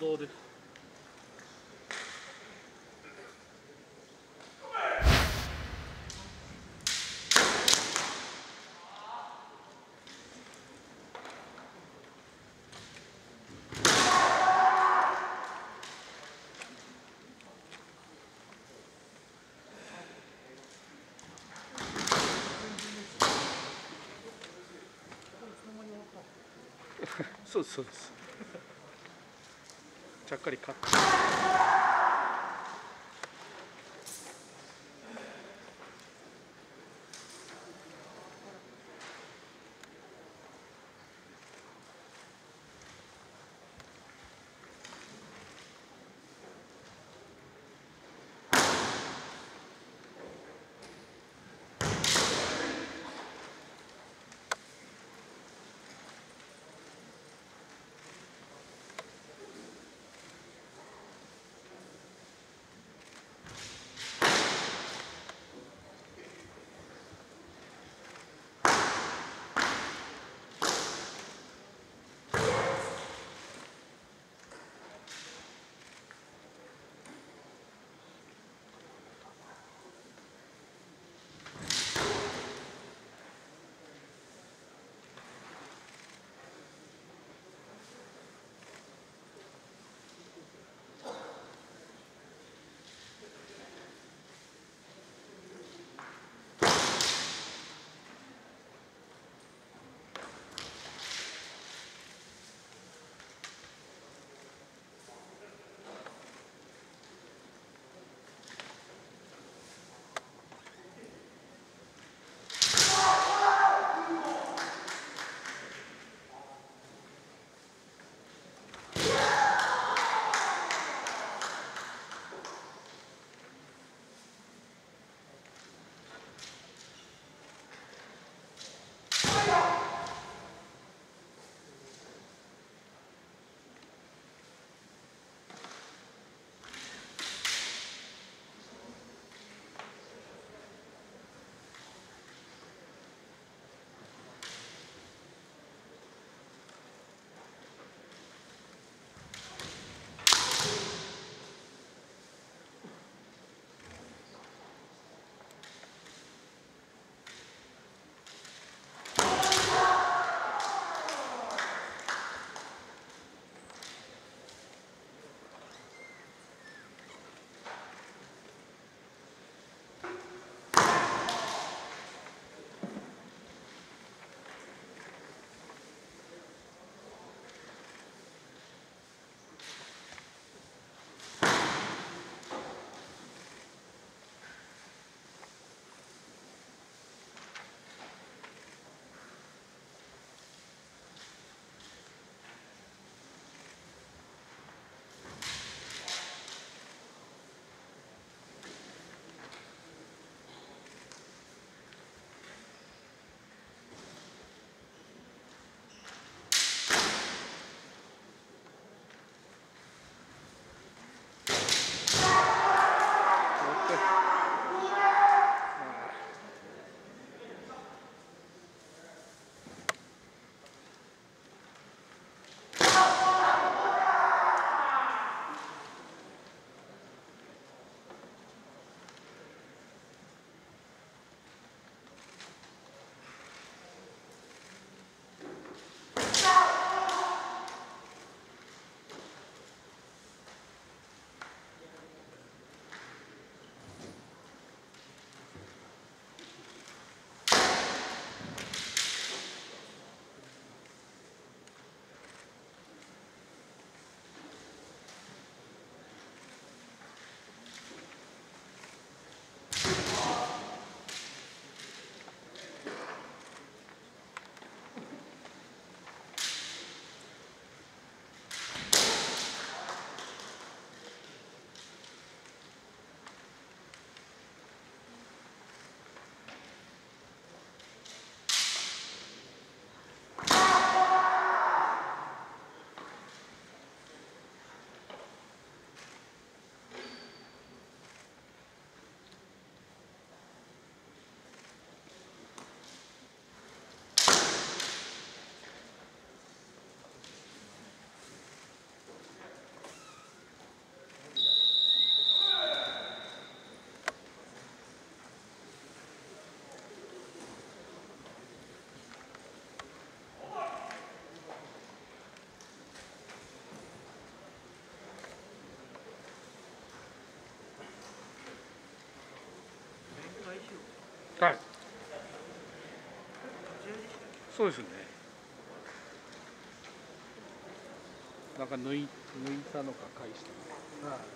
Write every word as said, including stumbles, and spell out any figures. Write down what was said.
どうですか？そうですそうです。ちゃっかり勝って。はい、そうですね。なんか抜い、抜いたのか返したのか。はい。